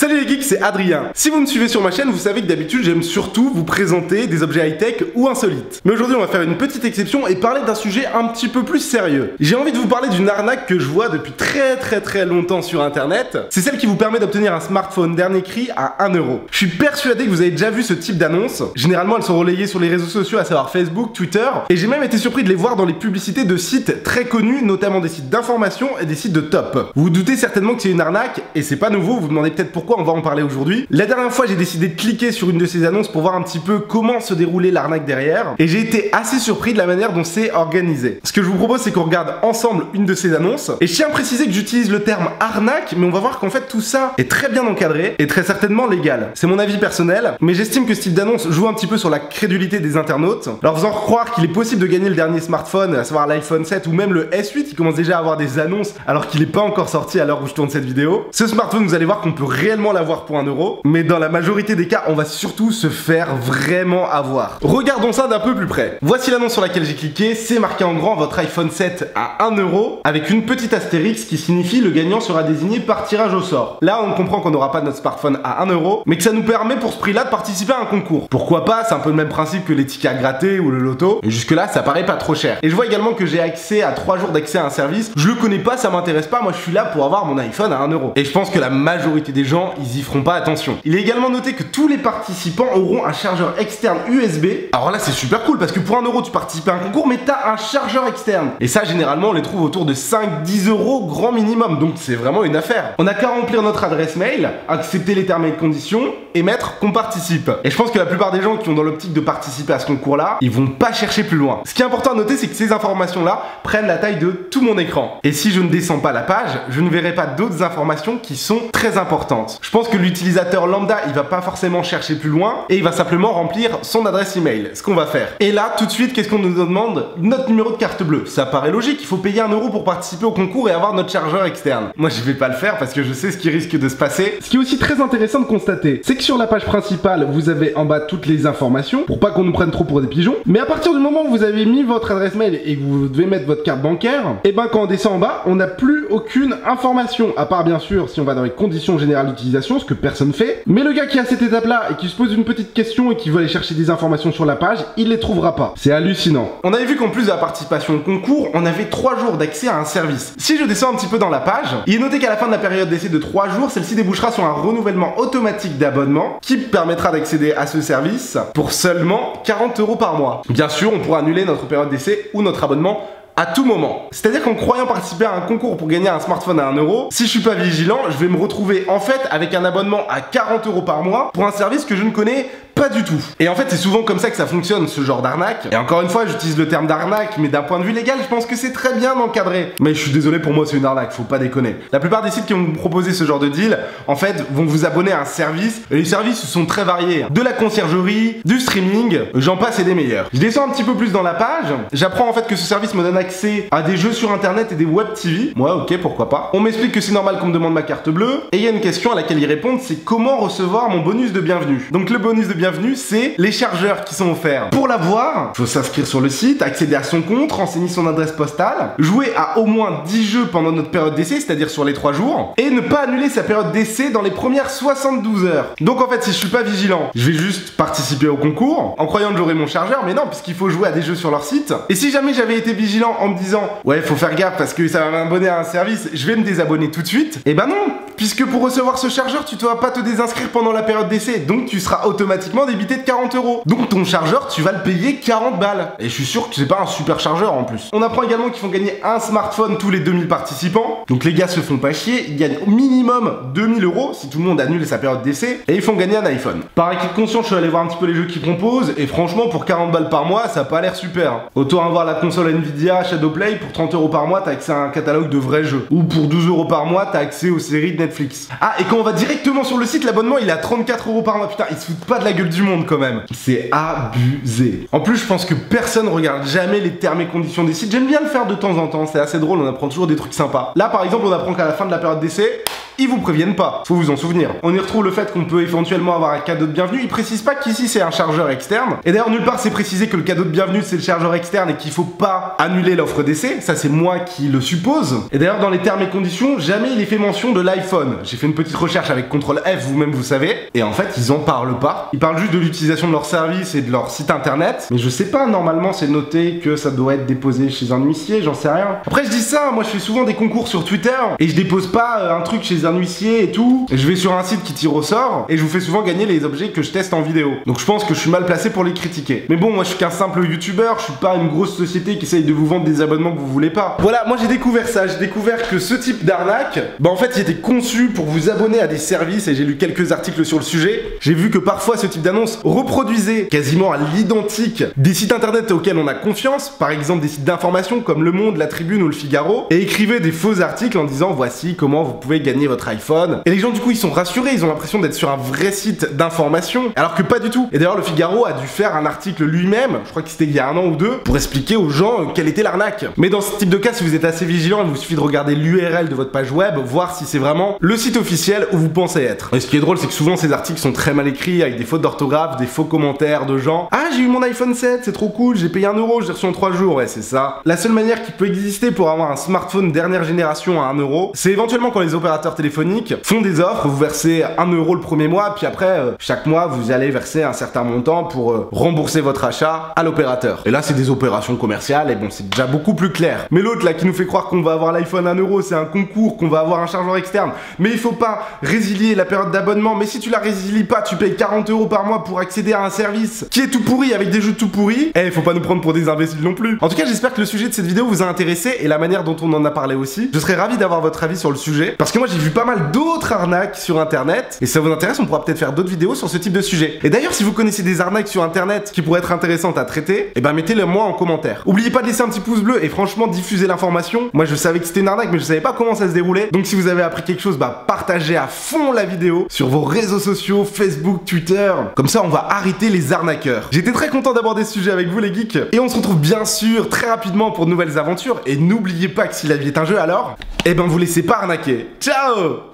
Salut les geeks, c'est Adrien. Si vous me suivez sur ma chaîne, vous savez que d'habitude j'aime surtout vous présenter des objets high-tech ou insolites. Mais aujourd'hui on va faire une petite exception et parler d'un sujet un petit peu plus sérieux. J'ai envie de vous parler d'une arnaque que je vois depuis très longtemps sur internet. C'est celle qui vous permet d'obtenir un smartphone dernier cri à 1 €. Je suis persuadé que vous avez déjà vu ce type d'annonces. Généralement elles sont relayées sur les réseaux sociaux, à savoir Facebook, Twitter. Et j'ai même été surpris de les voir dans les publicités de sites très connus, notamment des sites d'information et des sites de top. Vous vous doutez certainement que c'est une arnaque et c'est pas nouveau, vous vous demandez peut-être pourquoi, on va en parler aujourd'hui. La dernière fois j'ai décidé de cliquer sur une de ces annonces pour voir un petit peu comment se déroulait l'arnaque derrière et j'ai été assez surpris de la manière dont c'est organisé. Ce que je vous propose c'est qu'on regarde ensemble une de ces annonces et je tiens à préciser que j'utilise le terme arnaque mais on va voir qu'en fait tout ça est très bien encadré et très certainement légal. C'est mon avis personnel mais j'estime que ce type d'annonce joue un petit peu sur la crédulité des internautes, leur faisant croire qu'il est possible de gagner le dernier smartphone, à savoir l'iPhone 7 ou même le S8 qui commence déjà à avoir des annonces alors qu'il n'est pas encore sorti à l'heure où je tourne cette vidéo. Ce smartphone vous allez voir qu'on peut réellement l'avoir pour 1 €, mais dans la majorité des cas on va surtout se faire vraiment avoir. Regardons ça d'un peu plus près. Voici l'annonce sur laquelle j'ai cliqué, c'est marqué en grand votre iPhone 7 à 1 € avec une petite astérix qui signifie le gagnant sera désigné par tirage au sort. Là on comprend qu'on n'aura pas notre smartphone à 1 €, mais que ça nous permet pour ce prix là de participer à un concours. Pourquoi pas, c'est un peu le même principe que les tickets à gratter ou le loto, et jusque là ça paraît pas trop cher. Et je vois également que j'ai accès à 3 jours d'accès à un service, je le connais pas, ça m'intéresse pas, moi je suis là pour avoir mon iPhone à 1 €. Et je pense que la majorité des gens, ils y feront pas attention. Il est également noté que tous les participants auront un chargeur externe USB. Alors là c'est super cool parce que pour 1 € tu participes à un concours mais t'as un chargeur externe. Et ça généralement on les trouve autour de 5-10 € grand minimum, donc c'est vraiment une affaire. On a qu'à remplir notre adresse mail, accepter les termes et conditions et mettre qu'on participe. Et je pense que la plupart des gens qui ont dans l'optique de participer à ce concours là, ils vont pas chercher plus loin. Ce qui est important à noter c'est que ces informations là prennent la taille de tout mon écran. Et si je ne descends pas la page, je ne verrai pas d'autres informations qui sont très importantes. Je pense que l'utilisateur lambda il va pas forcément chercher plus loin et il va simplement remplir son adresse email, ce qu'on va faire. Et là tout de suite qu'est-ce qu'on nous demande? Notre numéro de carte bleue. Ça paraît logique, il faut payer 1 € pour participer au concours et avoir notre chargeur externe. Moi je vais pas le faire parce que je sais ce qui risque de se passer. Ce qui est aussi très intéressant de constater, c'est que sur la page principale vous avez en bas toutes les informations pour pas qu'on nous prenne trop pour des pigeons. Mais à partir du moment où vous avez mis votre adresse mail et que vous devez mettre votre carte bancaire, et ben quand on descend en bas on n'a plus aucune information, à part bien sûr si on va dans les conditions générales d'utilisation, ce que personne fait. Mais le gars qui a cette étape là et qui se pose une petite question et qui veut aller chercher des informations sur la page, il les trouvera pas. C'est hallucinant. On avait vu qu'en plus de la participation au concours, on avait 3 jours d'accès à un service. Si je descends un petit peu dans la page, il est noté qu'à la fin de la période d'essai de 3 jours, celle-ci débouchera sur un renouvellement automatique d'abonnement qui permettra d'accéder à ce service pour seulement 40 € par mois. Bien sûr, on pourra annuler notre période d'essai ou notre abonnement à tout moment. C'est-à-dire qu'en croyant participer à un concours pour gagner un smartphone à 1 €, si je suis pas vigilant, je vais me retrouver en fait avec un abonnement à 40 € par mois pour un service que je ne connais pas du tout. Et en fait c'est souvent comme ça que ça fonctionne, ce genre d'arnaque. Et encore une fois j'utilise le terme d'arnaque mais d'un point de vue légal je pense que c'est très bien encadré. Mais je suis désolé, pour moi c'est une arnaque, faut pas déconner. La plupart des sites qui vont vous proposer ce genre de deal en fait vont vous abonner à un service et les services sont très variés, de la conciergerie, du streaming, j'en passe et des meilleurs. Je descends un petit peu plus dans la page, j'apprends en fait que ce service me donne accès à des jeux sur internet et des web TV. Moi ok, pourquoi pas. On m'explique que c'est normal qu'on me demande ma carte bleue et il y a une question à laquelle ils répondent, c'est comment recevoir mon bonus de bienvenue. Donc le bonus de bienvenue, c'est les chargeurs qui sont offerts. Pour l'avoir, faut s'inscrire sur le site, accéder à son compte, renseigner son adresse postale, jouer à au moins 10 jeux pendant notre période d'essai, c'est-à-dire sur les 3 jours, et ne pas annuler sa période d'essai dans les premières 72 heures. Donc en fait, si je suis pas vigilant, je vais juste participer au concours en croyant que j'aurai mon chargeur, mais non, puisqu'il faut jouer à des jeux sur leur site. Et si jamais j'avais été vigilant en me disant ouais, faut faire gaffe parce que ça va m'abonner à un service, je vais me désabonner tout de suite, et ben non, puisque pour recevoir ce chargeur, tu ne vas pas te désinscrire pendant la période d'essai, donc tu seras automatiquement débité de 40 €. Donc ton chargeur tu vas le payer 40 balles, et je suis sûr que c'est pas un super chargeur en plus. On apprend également qu'ils font gagner un smartphone tous les 2000 participants, donc les gars se font pas chier, ils gagnent au minimum 2000 € si tout le monde annule sa période d'essai, et ils font gagner un iPhone. Par acquis de conscience je suis allé voir un petit peu les jeux qu'ils proposent et franchement pour 40 balles par mois ça a pas l'air super. Autant avoir la console Nvidia Shadow Play, pour 30 € par mois t'as accès à un catalogue de vrais jeux, ou pour 12 € par mois t'as accès aux séries de Netflix. Ah, et quand on va directement sur le site, l'abonnement il est à 34 € par mois. Putain, ils se foutent pas de la gueule du monde quand même, c'est abusé. En plus je pense que personne regarde jamais les termes et conditions des sites. J'aime bien le faire de temps en temps, c'est assez drôle, on apprend toujours des trucs sympas. Là par exemple on apprend qu'à la fin de la période d'essai ils vous préviennent pas. Faut vous en souvenir. On y retrouve le fait qu'on peut éventuellement avoir un cadeau de bienvenue. Ils précisent pas qu'ici c'est un chargeur externe. Et d'ailleurs nulle part c'est précisé que le cadeau de bienvenue c'est le chargeur externe et qu'il faut pas annuler l'offre d'essai. Ça c'est moi qui le suppose. Et d'ailleurs dans les termes et conditions, jamais il est fait mention de l'iPhone. J'ai fait une petite recherche avec CTRL F, vous-même vous savez. Et en fait ils en parlent pas. Ils parlent juste de l'utilisation de leur service et de leur site internet. Mais je sais pas, normalement c'est noté que ça doit être déposé chez un huissier, j'en sais rien. Après je dis ça, moi je fais souvent des concours sur Twitter et je dépose pas un truc chez un huissier et tout. Je vais sur un site qui tire au sort et je vous fais souvent gagner les objets que je teste en vidéo. Donc je pense que je suis mal placé pour les critiquer. Mais bon, moi je suis qu'un simple youtubeur, je suis pas une grosse société qui essaye de vous vendre des abonnements que vous voulez pas. Voilà, moi j'ai découvert ça, j'ai découvert que ce type d'arnaque, bah en fait il était conçu pour vous abonner à des services et j'ai lu quelques articles sur le sujet. J'ai vu que parfois ce type d'annonce reproduisait quasiment à l'identique des sites internet auxquels on a confiance, par exemple des sites d'information comme Le Monde, La Tribune ou Le Figaro, et écrivait des faux articles en disant voici comment vous pouvez gagner votre iPhone. Et les gens du coup ils sont rassurés, ils ont l'impression d'être sur un vrai site d'information, alors que pas du tout. Et d'ailleurs Le Figaro a dû faire un article lui-même, je crois que c'était il y a 1 an ou 2, pour expliquer aux gens quelle était l'arnaque. Mais dans ce type de cas, si vous êtes assez vigilant, il vous suffit de regarder l'URL de votre page web, voir si c'est vraiment le site officiel où vous pensez être. Et ce qui est drôle, c'est que souvent ces articles sont très mal écrits, avec des fautes d'orthographe, des faux commentaires de gens. Ah, j'ai eu mon iPhone 7, c'est trop cool, j'ai payé 1€, j'ai reçu en 3 jours, ouais c'est ça. La seule manière qui peut exister pour avoir un smartphone dernière génération à 1€, c'est éventuellement quand les opérateurs téléphoniques font des offres, vous versez 1€ le premier mois, puis après chaque mois vous allez verser un certain montant pour rembourser votre achat à l'opérateur. Et là c'est des opérations commerciales et bon c'est déjà beaucoup plus clair. Mais l'autre là qui nous fait croire qu'on va avoir l'iPhone 1€, c'est un concours, qu'on va avoir un chargeur externe, mais il faut pas résilier la période d'abonnement, mais si tu la résilies pas tu payes 40€ par mois pour accéder à un service qui est tout pourri avec des jeux tout pourris. Eh faut pas nous prendre pour des imbéciles non plus. En tout cas j'espère que le sujet de cette vidéo vous a intéressé et la manière dont on en a parlé aussi. Je serais ravi d'avoir votre avis sur le sujet parce que moi j'ai vu pas mal d'autres arnaques sur internet et si ça vous intéresse on pourra peut-être faire d'autres vidéos sur ce type de sujet. Et d'ailleurs si vous connaissez des arnaques sur internet qui pourraient être intéressantes à traiter, eh ben mettez-le moi en commentaire. Oubliez pas de laisser un petit pouce bleu et franchement diffusez l'information. Moi je savais que c'était une arnaque mais je savais pas comment ça se déroulait. Donc si vous avez appris quelque chose, bah partagez à fond la vidéo sur vos réseaux sociaux, Facebook, Twitter. Comme ça on va arrêter les arnaqueurs. J'étais très content d'aborder ce sujet avec vous les geeks et on se retrouve bien sûr très rapidement pour de nouvelles aventures et n'oubliez pas que si la vie est un jeu alors, eh ben vous laissez pas arnaquer. Ciao!